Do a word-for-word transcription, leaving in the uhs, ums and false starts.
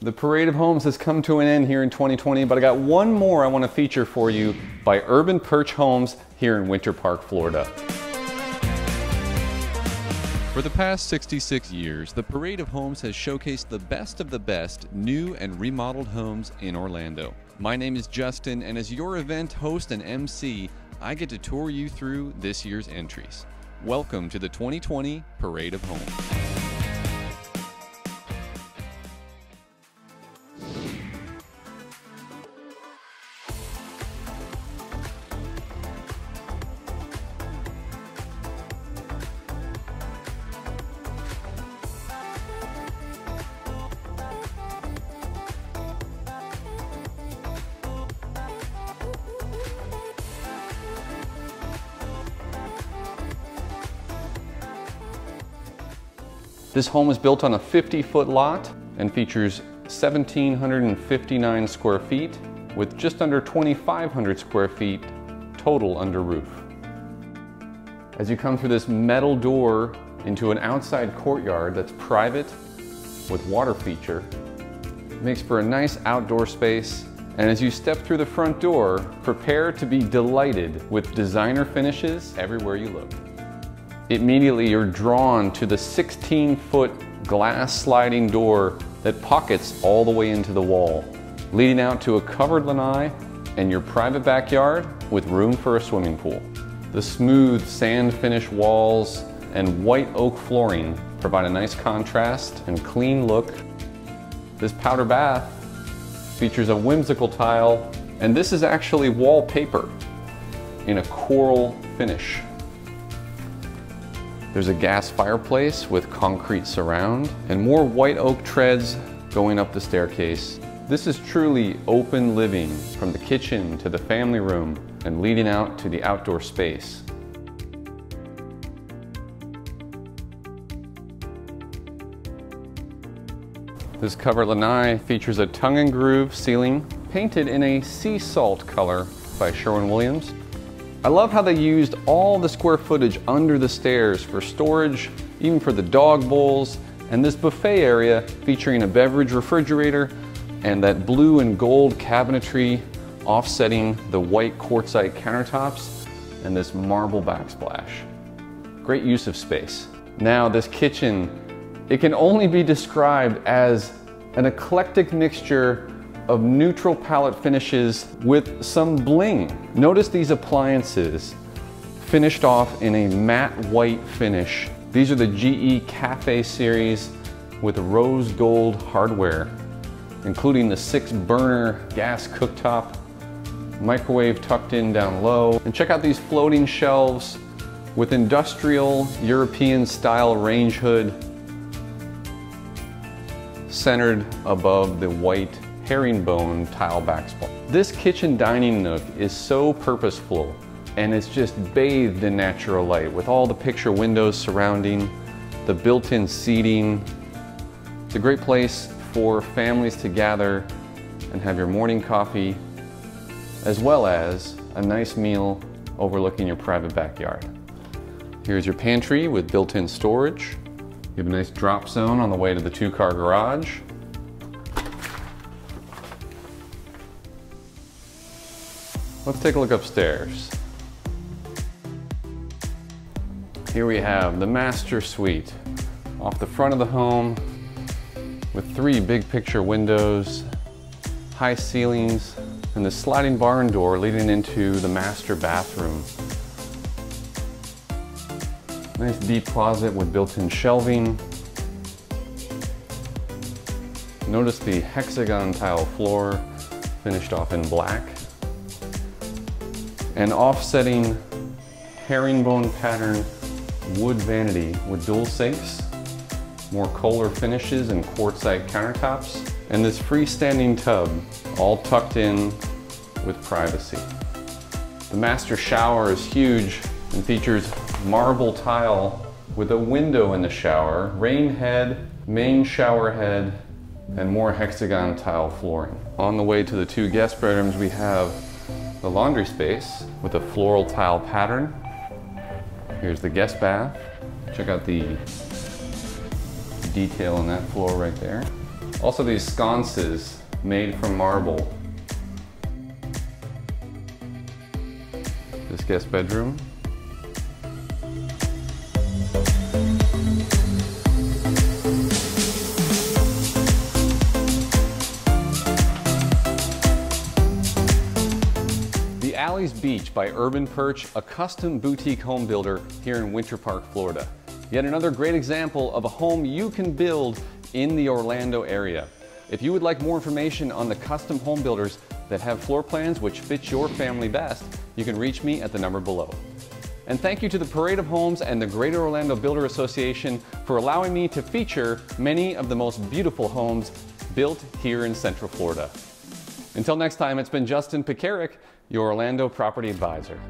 The Parade of Homes has come to an end here in twenty twenty, but I got one more I want to feature for you by Urban Perch Homes here in Winter Park, Florida. For the past sixty-six years, the Parade of Homes has showcased the best of the best new and remodeled homes in Orlando. My name is Justin, and as your event host and M C, I get to tour you through this year's entries. Welcome to the twenty twenty Parade of Homes. This home is built on a fifty-foot lot and features one thousand seven hundred fifty-nine square feet with just under twenty-five hundred square feet total under roof. As you come through this metal door into an outside courtyard that's private with water feature, it makes for a nice outdoor space. And as you step through the front door, prepare to be delighted with designer finishes everywhere you look. Immediately you're drawn to the sixteen-foot glass sliding door that pockets all the way into the wall, leading out to a covered lanai and your private backyard with room for a swimming pool. The smooth sand-finished walls and white oak flooring provide a nice contrast and clean look. This powder bath features a whimsical tile, and this is actually wallpaper in a coral finish. There's a gas fireplace with concrete surround and more white oak treads going up the staircase. This is truly open living from the kitchen to the family room and leading out to the outdoor space. This covered lanai features a tongue and groove ceiling painted in a sea salt color by Sherwin-Williams. I love how they used all the square footage under the stairs for storage, even for the dog bowls, and this buffet area featuring a beverage refrigerator and that blue and gold cabinetry offsetting the white quartzite countertops and this marble backsplash. Great use of space. Now this kitchen, it can only be described as an eclectic mixture of neutral palette finishes with some bling. Notice these appliances finished off in a matte white finish. These are the G E Cafe series with rose gold hardware, including the six burner gas cooktop, microwave tucked in down low. And check out these floating shelves with industrial European style range hood centered above the white herringbone tile backsplash. This kitchen dining nook is so purposeful, and it's just bathed in natural light with all the picture windows surrounding, the built-in seating. It's a great place for families to gather and have your morning coffee, as well as a nice meal overlooking your private backyard. Here's your pantry with built-in storage. You have a nice drop zone on the way to the two-car garage. Let's take a look upstairs. Here we have the master suite off the front of the home with three big picture windows, high ceilings, and the sliding barn door leading into the master bathroom. Nice deep closet with built-in shelving. Notice the hexagon tile floor finished off in black. An offsetting herringbone pattern wood vanity with dual sinks, more Kohler finishes and quartzite countertops, and this freestanding tub all tucked in with privacy. The master shower is huge and features marble tile with a window in the shower, rain head, main shower head, and more hexagon tile flooring. On the way to the two guest bedrooms, we have the laundry space with a floral tile pattern. Here's the guest bath. Check out the detail on that floor right there. Also these sconces made from marble. This guest bedroom. The Alys Beach by Urban Perch, a custom boutique home builder here in Winter Park, Florida. Yet another great example of a home you can build in the Orlando area. If you would like more information on the custom home builders that have floor plans which fit your family best, you can reach me at the number below. And thank you to the Parade of Homes and the Greater Orlando Builder Association for allowing me to feature many of the most beautiful homes built here in Central Florida. Until next time, it's been Justin Pekarek, your Orlando Property Advisor.